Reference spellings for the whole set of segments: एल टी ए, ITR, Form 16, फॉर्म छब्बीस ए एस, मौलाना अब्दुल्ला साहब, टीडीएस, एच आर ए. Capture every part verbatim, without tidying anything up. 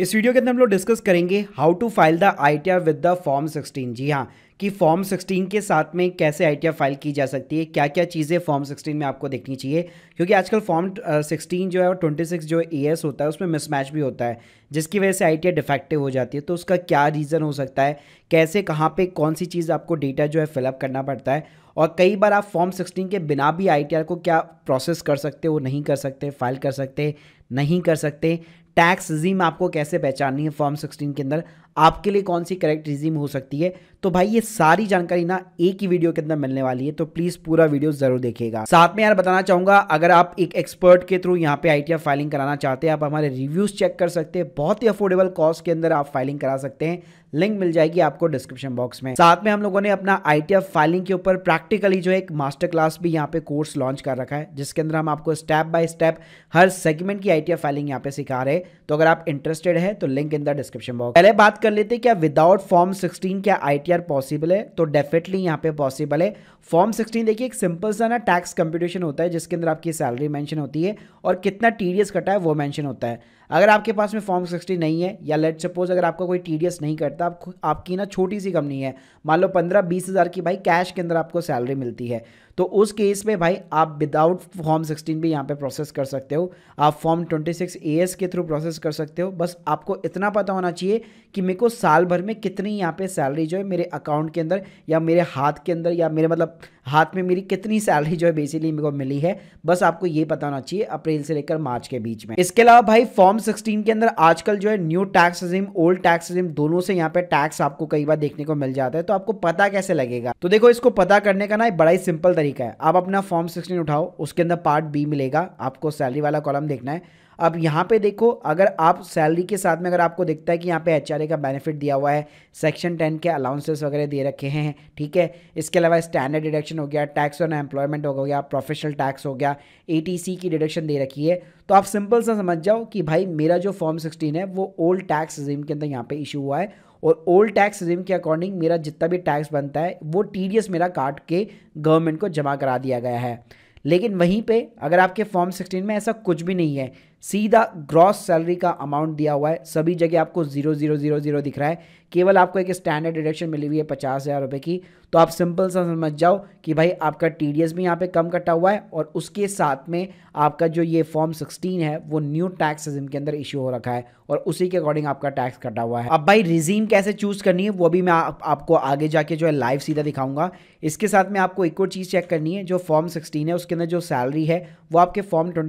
इस वीडियो के अंदर हम लोग डिस्कस करेंगे how to file the I T R with the form sixteen. जी हाँ, कि फॉर्म सिक्सटीन के साथ में कैसे आई टी आर फाइल की जा सकती है, क्या क्या चीज़ें फॉर्म सिक्सटीन में आपको देखनी चाहिए, क्योंकि आजकल फॉर्म सिक्सटीन जो है और छब्बीस जो ए एस होता है उसमें मिसमैच भी होता है, जिसकी वजह से आई टी आर डिफेक्टिव हो जाती है। तो उसका क्या रीज़न हो सकता है, कैसे कहाँ पे कौन सी चीज़ आपको डेटा जो है फिलअप करना पड़ता है, और कई बार आप फॉर्म सिक्सटीन के बिना भी आई टी आर को क्या प्रोसेस कर सकते हो, नहीं कर सकते, फाइल कर सकते, नहीं कर सकते। टैक्स रिजीम आपको कैसे पहचाननी है, फॉर्म सिक्सटीन के अंदर आपके लिए कौन सी करेक्ट रिजीम हो सकती है। तो भाई ये सारी जानकारी ना एक ही वीडियो के अंदर मिलने वाली है, तो प्लीज़ पूरा वीडियो जरूर देखिएगा। साथ में यार बताना चाहूँगा, अगर आप एक एक्सपर्ट के थ्रू यहाँ पे आई टी आर फाइलिंग कराना चाहते हैं, आप हमारे रिव्यूज़ चेक कर सकते हैं। बहुत ही अफोर्डेबल कॉस्ट के अंदर आप फाइलिंग करा सकते हैं, लिंक मिल जाएगी आपको डिस्क्रिप्शन बॉक्स में। साथ में हम लोगों ने अपना आई टी आर फाइलिंग के ऊपर प्रैक्टिकली जो है एक मास्टर क्लास भी यहाँ पे कोर्स लॉन्च कर रखा है, जिसके अंदर हम आपको स्टेप बाय स्टेप हर सेगमेंट की आई टी आर फाइलिंग यहाँ पे सिखा रहे हैं। तो अगर आप इंटरेस्टेड है तो link in the description box. पहले बात कर लेते हैं, क्या विदाउट फॉर्म सिक्सटीन क्या आई टी आर पॉसिबल है? तो डेफिनेटली यहाँ पे पॉसिबल है। फॉर्म सिक्सटीन देखिए एक सिंपल सा ना टैक्स कंप्यूटेशन होता है, जिसके अंदर आपकी सैलरी मेंशन होती है और कितना टीडीएस कटा है वो मेंशन होता है। अगर आपके पास में फॉर्म सिक्सटीन नहीं है, या लेट सपोज अगर आपका कोई टीडीएस नहीं करता, आप, आपकी ना छोटी सी कंपनी है, मान लो पंद्रह बीस हज़ार की भाई कैश के अंदर आपको सैलरी मिलती है, तो उस केस में भाई आप विदाउट फॉर्म सिक्सटीन भी यहाँ पे प्रोसेस कर सकते हो। आप फॉर्म छब्बीस ए एस के थ्रू प्रोसेस कर सकते हो। बस आपको इतना पता होना चाहिए कि मेरे को साल भर में कितनी यहाँ पे सैलरी जो है मेरे अकाउंट के अंदर या मेरे हाथ के अंदर या मेरे मतलब हाथ में मेरी कितनी सैलरी जो है बेसिकली मेरे को मिली है, बस आपको ये पता होना चाहिए अप्रैल से लेकर मार्च के बीच में। इसके अलावा भाई फॉर्म सिक्सटीन के अंदर आजकल जो है new tax regime, old tax regime, दोनों से यहाँ पे टैक्स आपको कई बार देखने को मिल जाता है। तो आपको पता कैसे लगेगा? तो देखो, इसको पता करने का ना बड़ा ही सिंपल तरीका है। आप अपना फॉर्म सिक्सटीन उठाओ, उसके अंदर पार्ट बी मिलेगा, आपको सैलरी वाला कॉलम देखना है। अब यहाँ पे देखो, अगर आप सैलरी के साथ में अगर आपको दिखता है कि यहाँ पे एच आर ए का बेनिफिट दिया हुआ है, सेक्शन टेन के अलाउंसेस वगैरह दे रखे हैं, ठीक है, इसके अलावा स्टैंडर्ड डिडक्शन हो गया, टैक्स ऑन एम्प्लॉयमेंट हो गया, प्रोफेशनल टैक्स हो गया, ए टी सी की डिडक्शन दे रखी है, तो आप सिंपल सा समझ जाओ कि भाई मेरा जो फॉर्म सिक्सटीन है वो ओल्ड टैक्स रिजीम के अंदर यहाँ पे इशू हुआ है, और ओल्ड टैक्स रिजीम के अकॉर्डिंग मेरा जितना भी टैक्स बनता है वो टी डी एस मेरा काट के गवर्नमेंट को जमा करा दिया गया है। लेकिन वहीं पे अगर आपके फॉर्म सिक्सटीन में ऐसा कुछ भी नहीं है, सीधा ग्रॉस सैलरी का अमाउंट दिया हुआ है, सभी जगह आपको जीरो जीरो जीरो जीरो दिख रहा है, केवल आपको एक स्टैंडर्ड डिडक्शन मिली हुई है पचास हज़ार रुपये की। तो आप सिंपल सा समझ जाओ कि भाई आपका टी डी एस भी यहाँ पे कम कटा हुआ है, और उसके साथ में आपका जो ये फॉर्म सिक्सटीन है वो न्यू टैक्स रिजीम के अंदर इशू हो रखा है, और उसी के अकॉर्डिंग आपका टैक्स कटा हुआ है। अब भाई रिजीम कैसे चूज़ करनी है वो भी मैं आप, आपको आगे जाके जो है लाइव सीधा दिखाऊंगा। इसके साथ में आपको एक और चीज़ चेक करनी है, जो फॉर्म सिक्सटीन है उसके अंदर जो सैलरी है वो आपके फॉर्म छब्बीस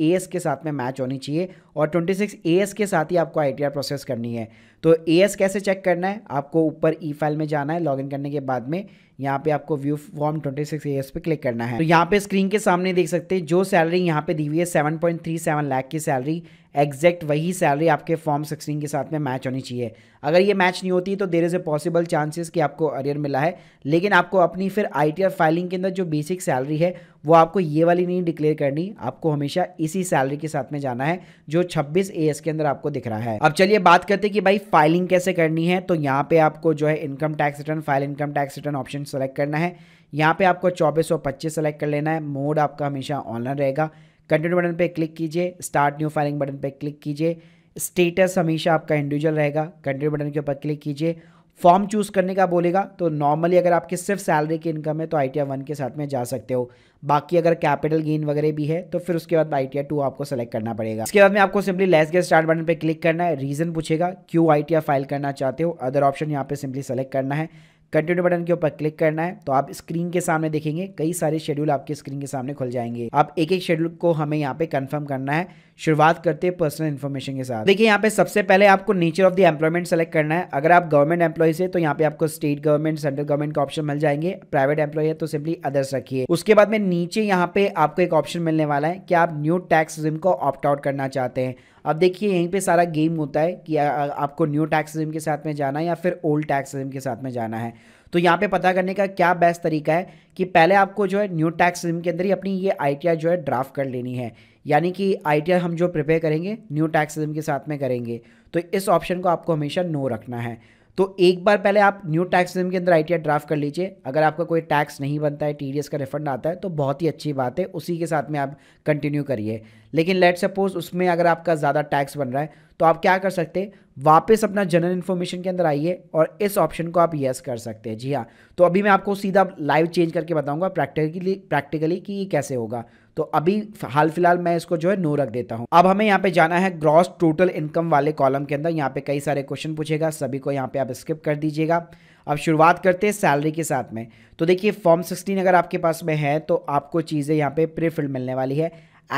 ए एस के साथ में मैच होनी चाहिए, और छब्बीस ए एस के साथ ही आपको आई टी आर प्रोसेस करनी है। तो ए एस कैसे चेक करना है, आपको ऊपर ई फाइल में जाना है, लॉगिन करने के बाद में यहाँ पे आपको व्यू फॉर्म छब्बीस ए एस पे क्लिक करना है। तो यहाँ पे स्क्रीन के सामने देख सकते हैं जो सैलरी यहाँ पे दी हुई है सात पॉइंट तीन सात लाख की सैलरी, एग्जैक्ट वही सैलरी आपके फॉर्म सिक्सटीन के साथ में मैच होनी चाहिए। अगर ये मैच नहीं होती तो there is a possible chances कि आपको अरियर मिला है, लेकिन आपको अपनी फिर आई टी आर फाइलिंग के अंदर जो बेसिक सैलरी है वो आपको ये वाली नहीं डिक्लेयर करनी, आपको हमेशा इसी सैलरी के साथ में जाना है जो छब्बीस ए एस के अंदर आपको दिख रहा है। अब चलिए बात करते हैं कि भाई फाइलिंग कैसे करनी है। तो यहाँ पे आपको जो है income tax return, file income tax return option select करना है। यहाँ पे आपको चौबीस सौ पच्चीस सेलेक्ट कर लेना है, मोड आपका हमेशा ऑनलाइन रहेगा। कंटिन्यू बटन पे क्लिक कीजिए, स्टार्ट न्यू फाइलिंग बटन पे क्लिक कीजिए, स्टेटस हमेशा आपका इंडिविजुअल रहेगा, कंटिन्यू बटन के ऊपर क्लिक कीजिए। फॉर्म चूज़ करने का बोलेगा, तो नॉर्मली अगर आपके सिर्फ सैलरी की इनकम है तो आई टी आर वन के साथ में जा सकते हो, बाकी अगर कैपिटल गेन वगैरह भी है तो फिर उसके बाद आई टी आर टू आपको सेलेक्ट करना पड़ेगा। इसके बाद में आपको simply let's get start button पे क्लिक करना है, रीज़न पूछेगा क्यों आई टी आर फाइल करना चाहते हो, अदर ऑप्शन यहाँ पे सिंपली सेलेक्ट करना है, कंटिन्यू बटन के ऊपर क्लिक करना है। तो आप स्क्रीन के सामने देखेंगे कई सारे शेड्यूल आपके स्क्रीन के सामने खुल जाएंगे, आप एक एक शेड्यूल को हमें यहाँ पे कंफर्म करना है। शुरुआत करते हैं पर्सनल इन्फॉर्मेशन के साथ। देखिए यहाँ पे सबसे पहले आपको nature of the employment select करना है। अगर आप गवर्नमेंट एम्प्लॉयज है तो यहाँ पे आपको स्टेट गवर्नमेंट, सेंट्रल गवर्नमेंट का ऑप्शन मिल जाएंगे, प्राइवेट एम्प्लॉय है तो सिंपली अदर्स रखिए। उसके बाद में नीचे यहाँ पे आपको एक ऑप्शन मिलने वाला है कि आप न्यू टैक्स रिजीम को ऑप्ट आउट करना चाहते हैं। अब देखिए यहीं पे सारा गेम होता है कि आ, आ, आपको न्यू टैक्स रिजीम के साथ में जाना है या फिर ओल्ड टैक्स रिजीम के साथ में जाना है। तो यहाँ पे पता करने का क्या बेस्ट तरीका है कि पहले आपको जो है न्यू टैक्स रिजीम के अंदर ही अपनी ये आई टी आर जो है ड्राफ्ट कर लेनी है, यानी कि आई टी आर हम जो प्रिपेयर करेंगे न्यू टैक्स रिजीम के साथ में करेंगे, तो इस ऑप्शन को आपको हमेशा नो रखना है। तो एक बार पहले आप न्यू टैक्स सिस्टम के अंदर आई टी आर ड्राफ्ट कर लीजिए। अगर आपका कोई टैक्स नहीं बनता है, टी डी एस का रिफंड आता है, तो बहुत ही अच्छी बात है, उसी के साथ में आप कंटिन्यू करिए। लेकिन लेट सपोज उसमें अगर आपका ज़्यादा टैक्स बन रहा है तो आप क्या कर सकते हैं, वापस अपना जनरल इन्फॉर्मेशन के अंदर आइए और इस ऑप्शन को आप येस कर सकते हैं। जी हाँ, तो अभी मैं आपको सीधा लाइव चेंज करके बताऊँगा प्रैक्टिकली प्रैक्टिकली कि ये कैसे होगा। तो अभी हाल फिलहाल मैं इसको जो है नो रख देता हूँ। अब हमें यहाँ पे जाना है ग्रॉस टोटल इनकम वाले कॉलम के अंदर। यहाँ पे कई सारे क्वेश्चन पूछेगा, सभी को यहाँ पे आप स्किप कर दीजिएगा। अब शुरुआत करते हैं सैलरी के साथ में। तो देखिए फॉर्म सिक्सटीन अगर आपके पास में है तो आपको चीज़ें यहाँ पे प्री फिल्ड मिलने वाली है।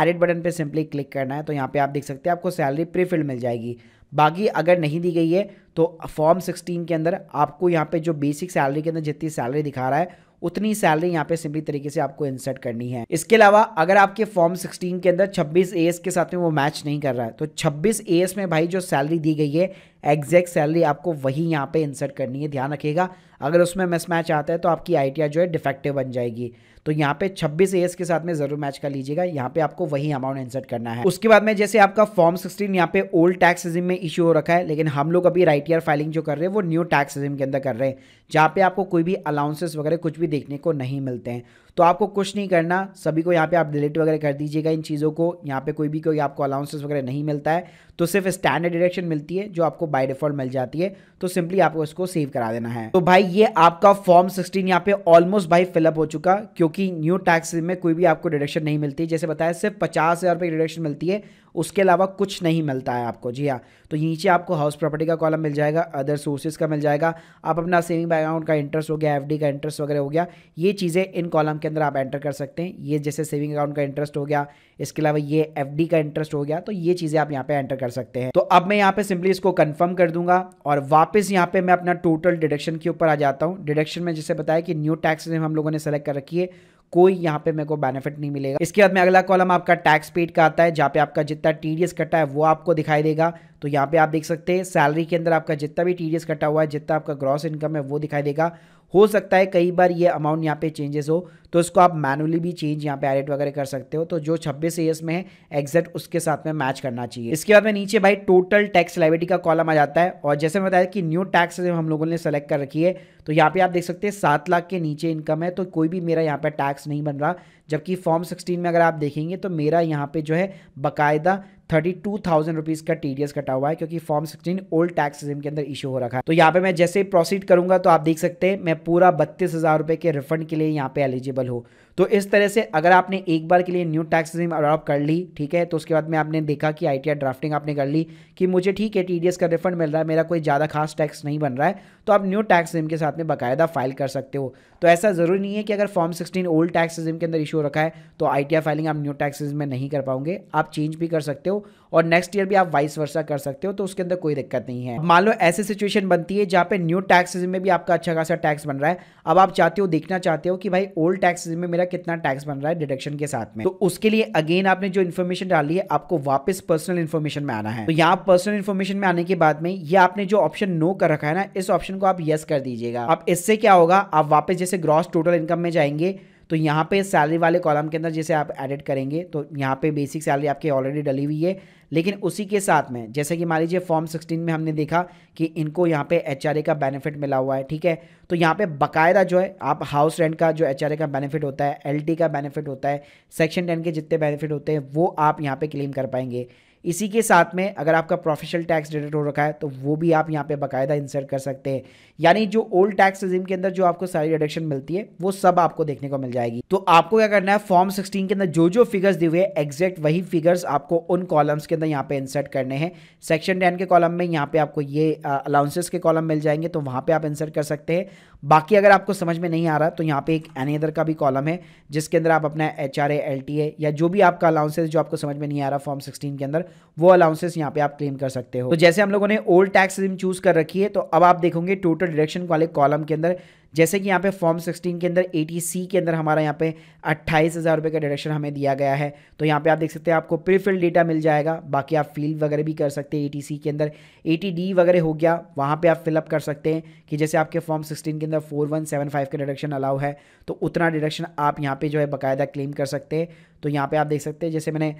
एडिट बटन पे सिंपली क्लिक करना है, तो यहाँ पे आप देख सकते हैं आपको सैलरी प्री फिल्ड मिल जाएगी। बाकी अगर नहीं दी गई है तो फॉर्म सिक्सटीन के अंदर आपको यहाँ पे जो बेसिक सैलरी के अंदर जितनी सैलरी दिखा रहा है उतनी सैलरी यहाँ पे सिंपली तरीके से आपको इंसर्ट करनी है। इसके अलावा अगर आपके फॉर्म सिक्सटीन के अंदर छब्बीस ए एस के साथ में वो मैच नहीं कर रहा है तो छब्बीस ए एस में भाई जो सैलरी दी गई है एग्जैक्ट सैलरी आपको वही यहाँ पे इंसर्ट करनी है, ध्यान रखिएगा। अगर उसमें मिसमैच आता है तो आपकी आईटीआर जो है डिफेक्टिव बन जाएगी। तो यहाँ पे छब्बीस ए एस के साथ में जरूर मैच कर लीजिएगा, यहाँ पे आपको वही अमाउंट इंसर्ट करना है। उसके बाद में जैसे आपका फॉर्म सिक्सटीन यहाँ पे ओल्ड टैक्स रिजिम में इशू हो रखा है, लेकिन हम लोग अभी आईटीआर फाइलिंग जो कर रहे हैं वो न्यू टैक्स रिजिम के अंदर कर रहे हैं, जहाँ पे आपको कोई भी अलाउंसेस वगैरह कुछ भी देखने को नहीं मिलते हैं। तो आपको कुछ नहीं करना, सभी को यहाँ पे आप डिलीट वगैरह कर दीजिएगा इन चीज़ों को। यहाँ पे कोई भी कोई आपको अलाउंसेस वगैरह नहीं मिलता है, तो सिर्फ स्टैंडर्ड डिडक्शन मिलती है जो आपको बाय डिफॉल्ट मिल जाती है, तो सिंपली आपको इसको सेव करा देना है। तो भाई ये आपका फॉर्म सिक्सटीन यहाँ पे ऑलमोस्ट भाई फिलअप हो चुका, क्योंकि न्यू टैक्स में कोई भी आपको डिडक्शन नहीं मिलती। जैसे बताया सिर्फ पचास हज़ार रुपये की डिडक्शन मिलती है, उसके अलावा कुछ नहीं मिलता है आपको। जी हाँ, तो नीचे आपको हाउस प्रॉपर्टी का कॉलम मिल जाएगा, अदर सोर्सेज का मिल जाएगा, आप अपना सेविंग अकाउंट का इंटरेस्ट हो गया, एफडी का इंटरेस्ट वगैरह हो गया, ये चीज़ें इन कॉलम के अंदर आप एंटर कर सकते हैं। ये जैसे सेविंग अकाउंट का इंटरेस्ट हो गया, इसके अलावा ये एफडी का इंटरेस्ट हो गया, तो ये चीज़ें आप यहाँ पे एंटर कर सकते हैं। तो अब मैं यहाँ पे सिंपली इसको कंफर्म कर दूंगा और वापस यहाँ पे मैं अपना टोटल डिडक्शन के ऊपर आ जाता हूँ। डिडक्शन में जैसे बताया कि न्यू टैक्स हम लोगों ने सेलेक्ट कर रखी है, कोई यहाँ पे मेरे को बेनिफिट नहीं मिलेगा। इसके बाद में अगला कॉलम आपका टैक्स पेड का आता है, जहाँ पे आपका जितना टीडीएस कटा है वो आपको दिखाई देगा। तो यहाँ पे आप देख सकते हैं सैलरी के अंदर आपका जितना भी टीडीएस कटा हुआ है, जितना आपका ग्रॉस इनकम है वो दिखाई देगा। हो सकता है कई बार ये अमाउंट यहाँ पे चेंजेस हो, तो इसको आप मैनुअली भी चेंज यहाँ पे एडिट वगैरह कर सकते हो। तो जो छब्बीस ए एस में है एग्जैक्ट उसके साथ में मैच करना चाहिए। इसके बाद में नीचे भाई टोटल टैक्स लायबिलिटी का कॉलम आ जाता है, और जैसे मैं बताया कि न्यू टैक्स हम लोगों ने सेलेक्ट कर रखी है, तो यहाँ पे आप देख सकते हैं सात लाख के नीचे इनकम है तो कोई भी मेरा यहाँ पे टैक्स नहीं बन रहा। जबकि फॉर्म सिक्सटीन में अगर आप देखेंगे तो मेरा यहाँ पे जो है बाकायदा थर्टी टू थाउजेंड रुपीज़ का टीडीएस कटा हुआ है, क्योंकि form sixteen old tax system के अंदर इशू हो रखा है। तो यहाँ पे मैं जैसे प्रोसीड करूँगा तो आप देख सकते हैं मैं पूरा बत्तीस हज़ार रुपये के रिफंड के लिए यहाँ पे एलिजिबल हो। तो इस तरह से अगर आपने एक बार के लिए न्यू टैक्स सिस्टम अडॉप्ट कर ली, ठीक है, तो उसके बाद में आपने देखा कि आई टी आर ड्राफ्टिंग आपने कर ली कि मुझे ठीक है टीडीएस का रिफंड मिल रहा है, मेरा कोई ज़्यादा खास टैक्स नहीं बन रहा है, तो आप न्यू टैक्स सिस्टम के साथ में बाकायदा फाइल कर सकते हो। तो ऐसा ज़रूरी नहीं है कि अगर form sixteen old tax system के अंदर इशू हो रखा है तो आई टी आर फाइलिंग आप न्यू टैक्स सिस्टम में नहीं कर पाओगे, आप चेंज भी कर सकते हो और नेक्स्ट ईयर भी आप वाइस वर्सा कर सकते हो, तो उसके अंदर कोई दिक्कत नहीं है। मान लो ऐसी सिचुएशन बनती है जहां पे न्यू टैक्स सीजन में भी आपका अच्छा खासा टैक्स बन रहा है, अब आप चाहते हो देखना चाहते हो कि भाई ओल्ड टैक्स सीजन में मेरा कितना टैक्स बन रहा है डिडक्शन के साथ में, तो उसके लिए अगेन आपने जो इन्फॉर्मेशन डाली है आपको वापस पर्सनल इन्फॉर्मेशन में आना है। तो यहाँ पर्सनल इन्फॉर्मेशन में आने के बाद में ये आपने जो ऑप्शन नो कर रखा है ना, इस ऑप्शन को आप यस कर दीजिएगा। अब इससे क्या होगा, आप वापस जैसे ग्रॉस टोटल इनकम में जाएंगे तो यहाँ पे सैलरी वाले कॉलम के अंदर जैसे आप एडिट करेंगे तो यहाँ पे बेसिक सैलरी आपकी ऑलरेडी डली हुई है, लेकिन उसी के साथ में जैसे कि मान लीजिए फॉर्म सिक्सटीन में हमने देखा कि इनको यहाँ पे एचआरए का बेनिफिट मिला हुआ है, ठीक है, तो यहाँ पे बकायदा जो है आप हाउस रेंट का जो एचआरए का बेनिफिट होता है, एलटी का बेनिफिट होता है, सेक्शन टेन के जितने बेनिफिट होते हैं वो आप यहाँ पर क्लेम कर पाएंगे। इसी के साथ में अगर आपका प्रोफेशनल टैक्स डिडक्ट हो रखा है तो वो भी आप यहाँ पे बकायदा इंसर्ट कर सकते हैं, यानी जो ओल्ड टैक्स रिजिम के अंदर जो आपको सारी डिडक्शन मिलती है वो सब आपको देखने को मिल जाएगी। तो आपको क्या करना है, फॉर्म सिक्सटीन के अंदर जो जो फिगर्स दिए हुए हैं एग्जैक्ट वही फिगर्स आपको उन कॉलम्स के अंदर यहाँ पे इंसर्ट करने हैं। सेक्शन टेन के कॉलम में यहाँ पे आपको ये अलाउंसेस के कॉलम मिल जाएंगे, तो वहाँ पर आप इंसर्ट कर सकते हैं। बाकी अगर आपको समझ में नहीं आ रहा तो यहाँ पे एक एनी अदर का भी कॉलम है जिसके अंदर आप अपना एच आर ए एल टी ए या जो भी आपका अलाउंसेस जो आपको समझ में नहीं आ रहा फॉर्म सिक्सटीन के अंदर वो अलाउंसेस यहाँ पे आप क्लेम कर सकते हो। तो जैसे हम लोगों ने ओल्ड टैक्स रिजिम चूज कर रखी है, तो अब आप देखोगे टोटल डिडक्शन वाले कॉलम के अंदर जैसे कि यहाँ पे फॉर्म सिक्सटीन के अंदर एटीसी के अंदर हमारा यहाँ पे अट्ठाईस हज़ार रुपये का डिडक्शन हमें दिया गया है, तो यहाँ पे आप देख सकते हैं आपको प्री फिल्ड डेटा मिल जाएगा। बाकी आप फील्ड वगैरह भी कर सकते हैं, एटीसी के अंदर एटीडी वगैरह हो गया, वहाँ पे आप फिलअप कर सकते हैं कि जैसे आपके फॉर्म सिक्सटीन के अंदर फोर वन सेवन फाइव का डिडक्शन अलाउ है तो उतना डिडक्शन आप यहाँ पर जो है बाकायदा क्लेम कर सकते हैं। तो यहाँ पे आप देख सकते हैं जैसे मैंने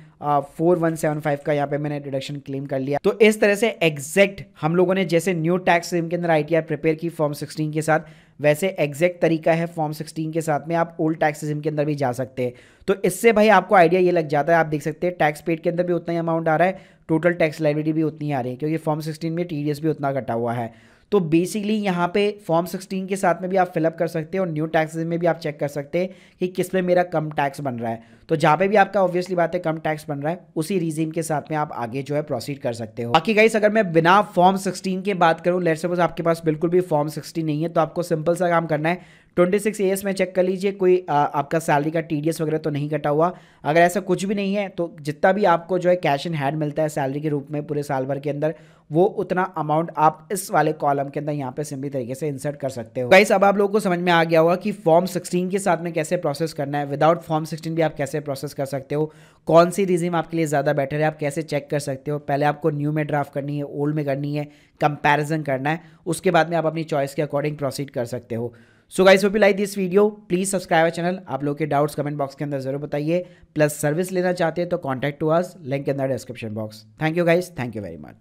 फोर वन सेवन फाइव का यहाँ पे मैंने डिडक्शन क्लेम कर लिया। तो इस तरह से एग्जैक्ट हम लोगों ने जैसे न्यू टैक्स स्कीम के अंदर आई टी आर प्रिपेयर की फॉर्म सिक्सटीन के साथ, वैसे एग्जैक्ट तरीका है फॉर्म सिक्सटीन के साथ में आप ओल्ड टैक्स सिस्टम के अंदर भी जा सकते हैं। तो इससे भाई आपको आइडिया ये लग जाता है, आप देख सकते हैं टैक्स पेड के अंदर भी उतना ही अमाउंट आ रहा है, टोटल टैक्स लाइबिलिटी भी उतनी आ रही है, क्योंकि फॉर्म सिक्सटीन में टी डी एस भी उतना कटा हुआ है। तो बेसिकली यहाँ पे फॉर्म सिक्सटीन के साथ में भी आप फिलअप कर सकते हैं और न्यू टैक्सेस में भी आप चेक कर सकते हैं कि किस में मेरा कम टैक्स बन रहा है। तो जहाँ पे भी आपका ऑब्वियसली बात है कम टैक्स बन रहा है, उसी रीजिम के साथ में आप आगे जो है प्रोसीड कर सकते हो। बाकी गाइस अगर मैं बिना फॉर्म सिक्सटीन के बात करूँ, लेट्स सपोज आपके पास बिल्कुल भी फॉर्म सिक्सटीन नहीं है, तो आपको सिंपल सा काम करना है, ट्वेंटी सिक्स ए एस में चेक कर लीजिए कोई आ, आपका सैलरी का टी डी एस वगैरह तो नहीं कटा हुआ। अगर ऐसा कुछ भी नहीं है तो जितना भी आपको जो है कैश इन हैंड मिलता है सैलरी के रूप में पूरे साल भर के अंदर, वो उतना अमाउंट आप इस वाले कॉलम के अंदर यहाँ पे सिंपली तरीके से इंसर्ट कर सकते हो। गाइस अब आप लोगों को समझ में आ गया होगा कि फॉर्म सिक्सटीन के साथ में कैसे प्रोसेस करना है, विदाउट फॉर्म सिक्सटीन भी आप कैसे प्रोसेस कर सकते हो, कौन सी रिज्यूम आपके लिए ज़्यादा बेटर है, आप कैसे चेक कर सकते हो। पहले आपको न्यू में ड्राफ्ट करनी है, ओल्ड में करनी है, कंपैरिजन करना है, उसके बाद में आप अपनी चॉइस के अकॉर्डिंग प्रोसीड कर सकते हो। So guys hope you like this video, please subscribe our channel. आप लोग के डाउट्स कमेंट बॉक्स के अंदर जरूर बताइए। प्लस सर्विस लेना चाहते हैं तो contact to us, link in the description box. Thank you guys, thank you very much.